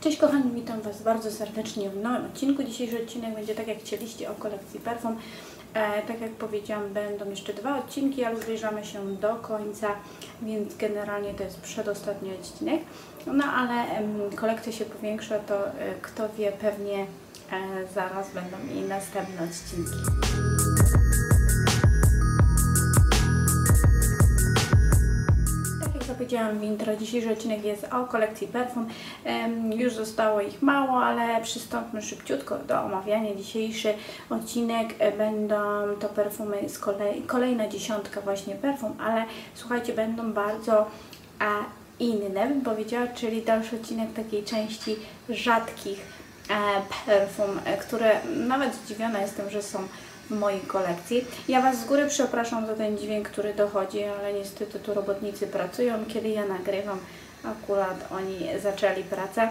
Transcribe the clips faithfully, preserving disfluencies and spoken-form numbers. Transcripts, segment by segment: Cześć kochani, witam Was bardzo serdecznie w nowym odcinku. Dzisiejszy odcinek będzie, tak jak chcieliście, o kolekcji perfum. E, tak jak powiedziałam, będą jeszcze dwa odcinki, ale zbliżamy się do końca, więc generalnie to jest przedostatni odcinek. No ale em, kolekcja się powiększa, to e, kto wie, pewnie e, zaraz będą i następne odcinki. Powiedziałam w intro, dzisiejszy odcinek jest o kolekcji perfum. Już zostało ich mało, ale przystąpmy szybciutko do omawiania. Dzisiejszy odcinek będą to perfumy z kolei, kolejna dziesiątka właśnie perfum, ale słuchajcie, będą bardzo a, inne, bym powiedziała, czyli dalszy odcinek takiej części rzadkich e, perfum, które nawet zdziwiona jestem, że są w mojej kolekcji. Ja Was z góry przepraszam za ten dźwięk, który dochodzi, ale niestety tu robotnicy pracują, kiedy ja nagrywam, akurat oni zaczęli pracę.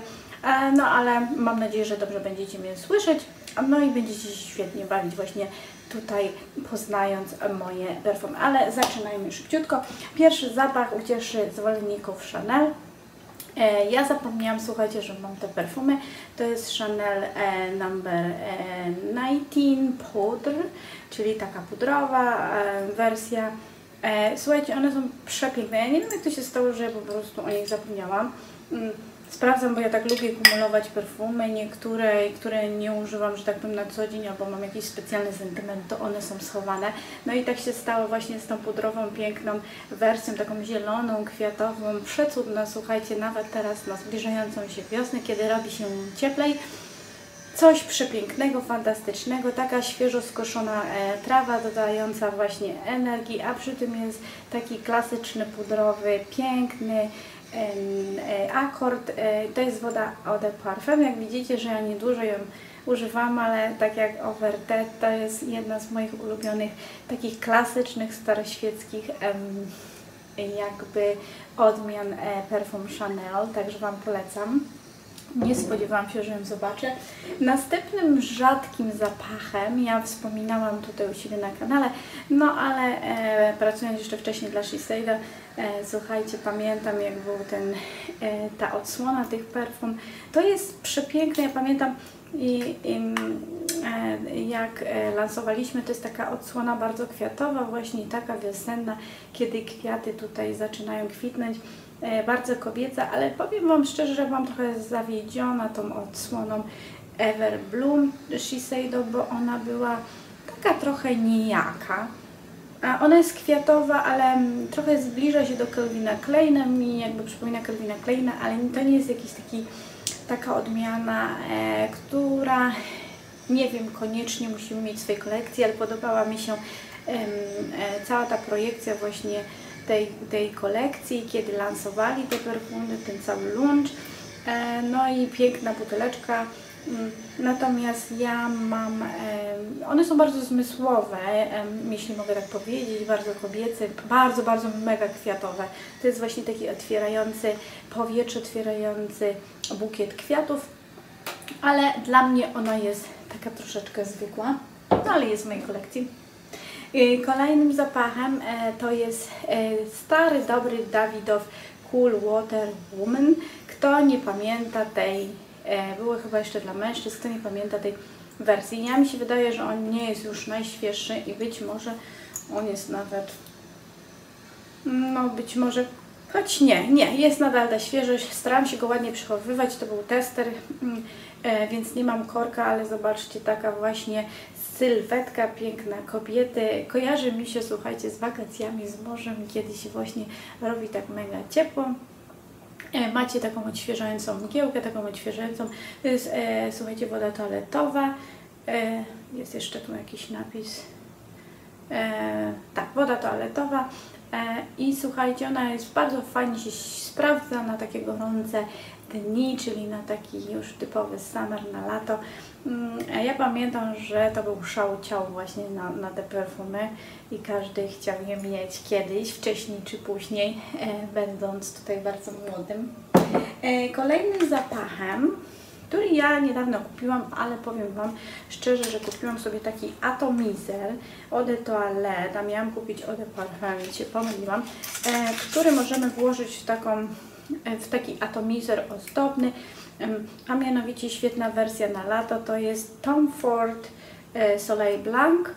No ale mam nadzieję, że dobrze będziecie mnie słyszeć, no i będziecie się świetnie bawić właśnie tutaj, poznając moje perfumy. Ale zaczynajmy szybciutko. Pierwszy zapach ucieszy zwolenników Chanel. Ja zapomniałam, słuchajcie, że mam te perfumy. To jest Chanel Number dziewiętnaście Poudre, czyli taka pudrowa wersja. Słuchajcie, one są przepiękne. Ja nie wiem, jak to się stało, że ja po prostu o nich zapomniałam. Sprawdzam, bo ja tak lubię kumulować perfumy. Niektóre, które nie używam, że tak powiem, na co dzień, albo mam jakiś specjalny sentyment, to one są schowane. No i tak się stało właśnie z tą pudrową, piękną wersją, taką zieloną, kwiatową, przecudna, słuchajcie, nawet teraz na zbliżającą się wiosnę, kiedy robi się cieplej. Coś przepięknego, fantastycznego, taka świeżo skoszona e, trawa dodająca właśnie energii, a przy tym jest taki klasyczny, pudrowy, piękny akord. To jest woda Eau de Parfum. Jak widzicie, że ja niedużo ją używam, ale tak jak Overtet, to jest jedna z moich ulubionych takich klasycznych, staroświeckich jakby odmian perfum Chanel, także Wam polecam. Nie spodziewałam się, że ją zobaczę. Następnym rzadkim zapachem, ja wspominałam tutaj u siebie na kanale, no ale e, pracując jeszcze wcześniej dla Shiseido, e, słuchajcie, pamiętam, jak był ten, e, ta odsłona tych perfum. To jest przepiękne, ja pamiętam, i, i, e, jak lansowaliśmy, to jest taka odsłona bardzo kwiatowa, właśnie taka wiosenna, kiedy kwiaty tutaj zaczynają kwitnąć. Bardzo kobieca, ale powiem Wam szczerze, że byłam trochę zawiedziona tą odsłoną Ever Bloom Shiseido, bo ona była taka trochę nijaka. Ona jest kwiatowa, ale trochę zbliża się do Calvina Kleina, mi jakby przypomina Calvina Kleina, ale to nie jest jakiś taki, taka odmiana, e, która, nie wiem, koniecznie musimy mieć w swojej kolekcji, ale podobała mi się e, cała ta projekcja właśnie Tej, tej kolekcji, kiedy lansowali te perfumy, ten cały lunch, e, no i piękna buteleczka. Natomiast ja mam, e, one są bardzo zmysłowe, e, jeśli mogę tak powiedzieć, bardzo kobiece, bardzo, bardzo mega kwiatowe. To jest właśnie taki otwierający powietrze, otwierający bukiet kwiatów, ale dla mnie ona jest taka troszeczkę zwykła, no ale jest w mojej kolekcji. Kolejnym zapachem to jest stary, dobry Davidoff Cool Water Woman. Kto nie pamięta tej, było chyba jeszcze dla mężczyzn, kto nie pamięta tej wersji. Ja mi się wydaje, że on nie jest już najświeższy i być może on jest nawet, no być może, choć nie, nie, jest nadal ta świeżość. Staram się go ładnie przechowywać, to był tester, więc nie mam korka, ale zobaczcie, taka właśnie sylwetka piękna kobiety. Kojarzy mi się, słuchajcie, z wakacjami, z morzem, kiedy się właśnie robi tak mega ciepło. Macie taką odświeżającą mgiełkę, taką odświeżającą. To jest, e, słuchajcie, woda toaletowa. E, jest jeszcze tu jakiś napis. E, tak, woda toaletowa. I słuchajcie, ona jest bardzo fajnie się sprawdza na takie gorące dni, czyli na taki już typowy summer, na lato. Ja pamiętam, że to był szał ciał właśnie na, na te perfumy i każdy chciał je mieć kiedyś, wcześniej czy później, będąc tutaj bardzo młodym. Kolejnym zapachem, który ja niedawno kupiłam, ale powiem Wam szczerze, że kupiłam sobie taki atomizer Eau de Toilette, a miałam kupić Eau de Parfum, i się pomyliłam, e, który możemy włożyć w, taką, w taki atomizer ozdobny. a mianowicie świetna wersja na lato to jest Tom Ford Soleil Blanc.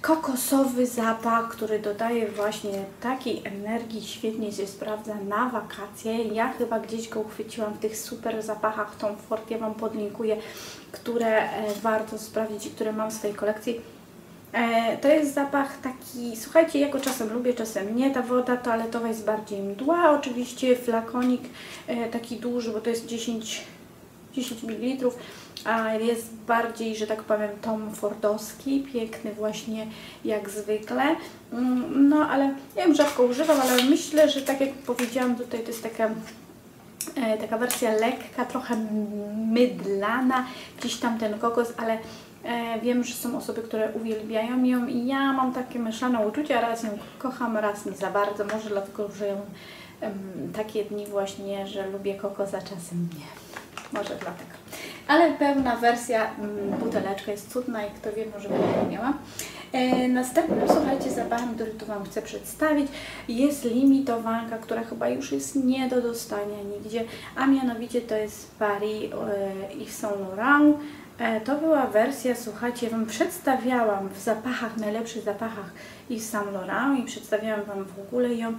Kokosowy zapach, który dodaje właśnie takiej energii, świetnie się sprawdza na wakacje. Ja chyba gdzieś go uchwyciłam w tych super zapachach Tom Ford. Ja Wam podlinkuję, które warto sprawdzić i które mam w swojej kolekcji. To jest zapach taki, słuchajcie, ja go czasem lubię, czasem nie. Ta woda toaletowa jest bardziej mdła. Oczywiście flakonik taki duży, bo to jest dziesięć mililitrów. A jest bardziej, że tak powiem, Tom Fordowski, piękny właśnie jak zwykle. No ale ja wiem, rzadko używam, ale myślę, że tak jak powiedziałam, tutaj to jest taka, taka wersja lekka, trochę mydlana, gdzieś tam ten kokos, ale wiem, że są osoby, które uwielbiają ją i ja mam takie mieszane uczucia, raz ją kocham, raz nie za bardzo, może dlatego, że ją takie dni właśnie, że lubię kokos, a czasem nie, może dlatego. Ale pełna wersja, buteleczka jest cudna i kto wie, może będę miała. E, następnym, słuchajcie, zapachem, który tu Wam chcę przedstawić, jest limitowanka, która chyba już jest nie do dostania nigdzie, a mianowicie to jest Paris i Yves Saint Laurent. E, to była wersja, słuchajcie, Wam przedstawiałam w zapachach, najlepszych zapachach Yves Saint Laurent i przedstawiałam Wam w ogóle ją,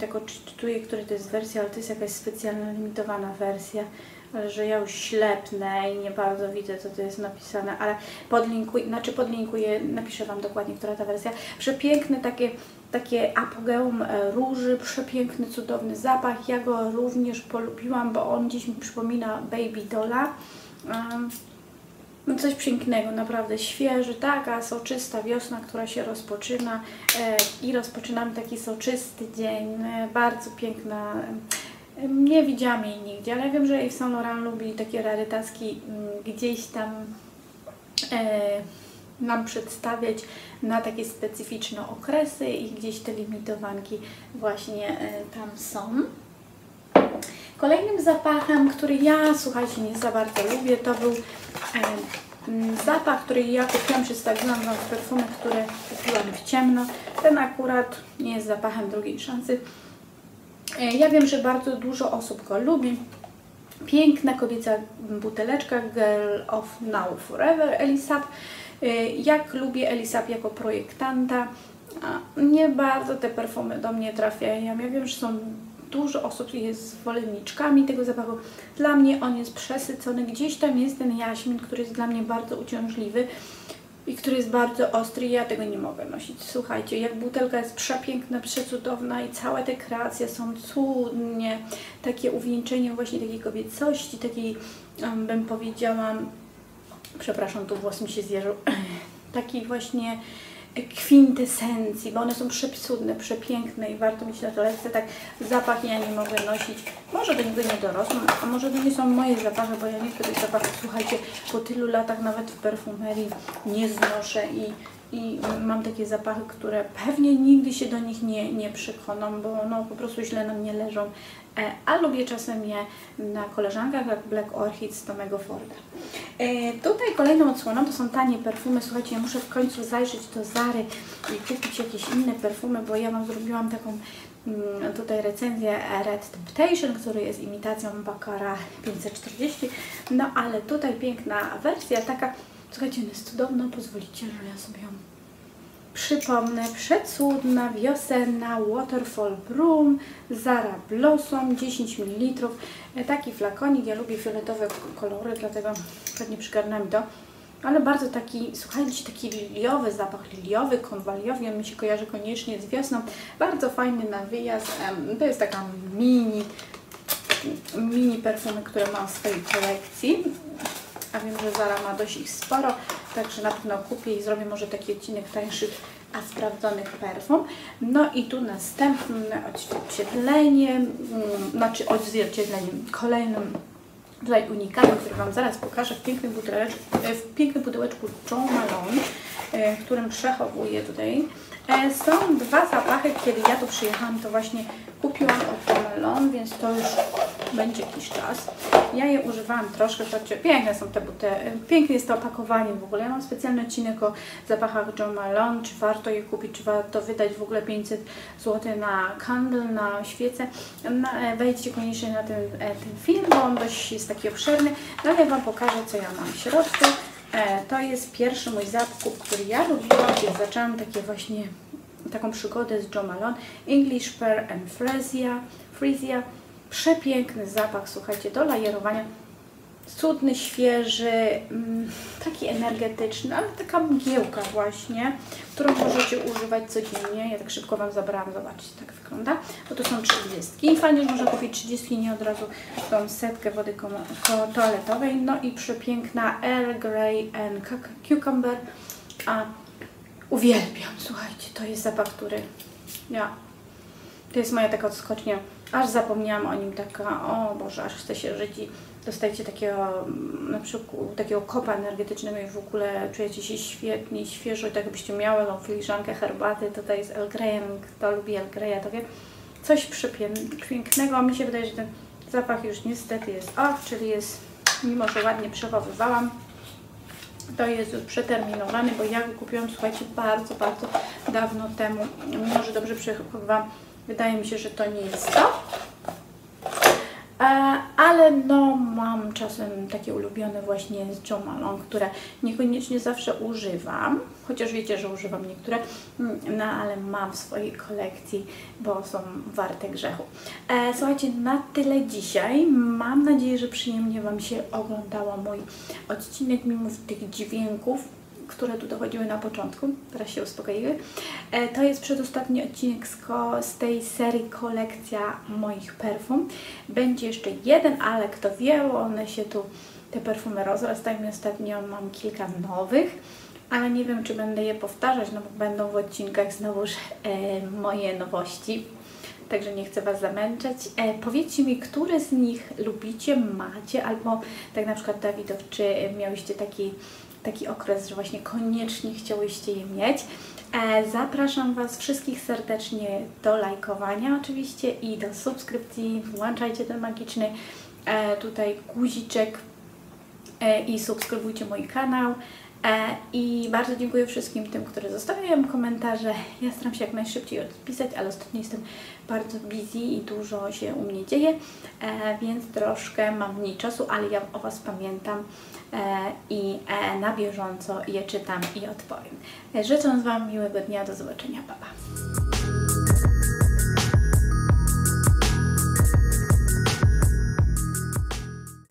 tak odczytuję, która to jest wersja, ale to jest jakaś specjalna, limitowana wersja. Że ja już ślepnę i nie bardzo widzę, co tu jest napisane, ale podlinkuję, znaczy podlinkuję, napiszę Wam dokładnie, która ta wersja. Przepiękny, takie, takie apogeum róży, przepiękny, cudowny zapach. Ja go również polubiłam, bo on gdzieś mi przypomina Baby Dolla. No coś pięknego, naprawdę świeży, taka soczysta wiosna, która się rozpoczyna i rozpoczynamy taki soczysty dzień, bardzo piękna. Nie widziałam jej nigdzie, ale wiem, że Yves Saint Laurent lubi takie rarytaski gdzieś tam e, nam przedstawiać na takie specyficzne okresy i gdzieś te limitowanki właśnie e, tam są. Kolejnym zapachem, który ja, słuchajcie, nie za bardzo lubię, to był e, zapach, który ja kupiłam, przedstawiłam Wam perfumy, które kupiłam w ciemno. Ten akurat nie jest zapachem drugiej szansy. Ja wiem, że bardzo dużo osób go lubi. Piękna kobieca buteleczka Girl of Now Forever Elie Saab. Jak lubię Elie Saab jako projektanta, nie bardzo te perfumy do mnie trafiają. Ja wiem, że są dużo osób jest zwolenniczkami tego zapachu. Dla mnie on jest przesycony. Gdzieś tam jest ten jaśmin, który jest dla mnie bardzo uciążliwy. I który jest bardzo ostry, ja tego nie mogę nosić. Słuchajcie, jak butelka jest przepiękna, przecudowna i całe te kreacje są cudnie. Takie uwieńczenie właśnie takiej kobiecości, takiej, bym powiedziała, przepraszam, tu włos mi się zjeżdżał, takiej właśnie kwintesencji, bo one są przecudne, przepiękne i warto mieć na toaletce. Tak, zapach ja nie mogę nosić. Może do niego nie dorosłam, a może to nie są moje zapachy, bo ja niektórych zapachów, słuchajcie, po tylu latach nawet w perfumerii nie znoszę i, i mam takie zapachy, które pewnie nigdy się do nich nie, nie przekonam, bo no, po prostu źle na mnie leżą, a lubię czasem je na koleżankach, jak Black Orchid z Tomego Forda. E, tutaj kolejną odsłoną to są tanie perfumy. Słuchajcie, ja muszę w końcu zajrzeć do Zary i kupić jakieś inne perfumy, bo ja Wam zrobiłam taką mm, tutaj recenzję Red Temptation, który jest imitacją Baccarat pięćset czterdzieści. No ale tutaj piękna wersja, taka, słuchajcie, ona jest cudowna, pozwolicie, że ja sobie ją przypomnę, przecudna wiosenna Waterfall Broom Zara Blossom dziesięć mililitrów, taki flakonik, ja lubię fioletowe kolory, dlatego pewnie przygarnęłam to, ale bardzo taki, słuchajcie, taki liliowy zapach, liliowy, konwaliowy, on mi się kojarzy koniecznie z wiosną, bardzo fajny na wyjazd, to jest taka mini mini perfumy, które mam w swojej kolekcji, a wiem, że Zara ma dość ich sporo, także na pewno kupię i zrobię może taki odcinek tańszych, a sprawdzonych perfum. No i tu następne odzwierciedlenie, znaczy odzwierciedlenie, kolejnym tutaj unikatem, który Wam zaraz pokażę, w pięknym buteleczku, w pięknym pudełeczku Jo Malone, którym przechowuję tutaj. Są dwa zapachy, kiedy ja tu przyjechałam, to właśnie kupiłam od Jo Malone, więc to już będzie jakiś czas. Ja je używałam troszkę, to piękne są te buty, pięknie jest to opakowanie w ogóle. Ja mam specjalny odcinek o zapachach Jo Malone, czy warto je kupić, czy warto wydać w ogóle pięćset złotych na candle, na świece. Wejdźcie koniecznie na ten, ten film, bo on dość jest taki obszerny, no ale ja Wam pokażę, co ja mam w środku. To jest pierwszy mój zakup, który ja robiłam, kiedy zaczęłam takie właśnie taką przygodę z Jo Malone. English Pear and Freesia, Freesia. Przepiękny zapach, słuchajcie, do lajerowania. Cudny, świeży, taki energetyczny, ale taka mgiełka właśnie, którą możecie używać codziennie. Ja tak szybko Wam zabrałam, zobaczcie, tak wygląda, bo to są trzydziestki i fajnie, że można kupić trzydziestki, nie od razu tą setkę wody toaletowej. No i przepiękna Earl Grey and Cucumber, a uwielbiam, słuchajcie, to jest zapach, który ja, to jest moja taka odskocznia, aż zapomniałam o nim, taka, o Boże, aż chce się żyć i dostajecie takiego, na przykład, takiego kopa energetycznego i w ogóle czujecie się świetnie, świeżo i tak jakbyście miały tą filiżankę herbaty. Tutaj jest Earl Grey, kto lubi Earl Grey, to wie, coś przepięknego. Mi się wydaje, że ten zapach już niestety jest off, czyli jest, mimo że ładnie przechowywałam, to jest już przeterminowany, bo ja go kupiłam, słuchajcie, bardzo, bardzo dawno temu, mimo że dobrze przechowywałam. Wydaje mi się, że to nie jest to, ale no mam czasem takie ulubione właśnie z Jo Malone, które niekoniecznie zawsze używam, chociaż wiecie, że używam niektóre, no ale mam w swojej kolekcji, bo są warte grzechu. Słuchajcie, na tyle dzisiaj. Mam nadzieję, że przyjemnie Wam się oglądało mój odcinek, mimo tych dźwięków, które tu dochodziły na początku, teraz się uspokoiły. To jest przedostatni odcinek z, ko z tej serii kolekcja moich perfum. Będzie jeszcze jeden, ale kto wie, one się tu, te perfumy rozrastają. Ostatnio mam kilka nowych, ale nie wiem, czy będę je powtarzać, no bo będą w odcinkach znowuż e, moje nowości. Także nie chcę Was zamęczać. E, powiedzcie mi, które z nich lubicie, macie, albo tak na przykład Dawidoff, czy miałyście taki taki okres, że właśnie koniecznie chciałyście je mieć. E, zapraszam Was wszystkich serdecznie do lajkowania oczywiście i do subskrypcji. Włączajcie ten magiczny e, tutaj guziczek e, i subskrybujcie mój kanał. E, I bardzo dziękuję wszystkim tym, którzy zostawiają komentarze. Ja staram się jak najszybciej odpisać, ale ostatnio jestem bardzo busy i dużo się u mnie dzieje, e, więc troszkę mam mniej czasu, ale ja o Was pamiętam i na bieżąco je czytam i odpowiem. Życzę Wam miłego dnia, do zobaczenia, pa pa!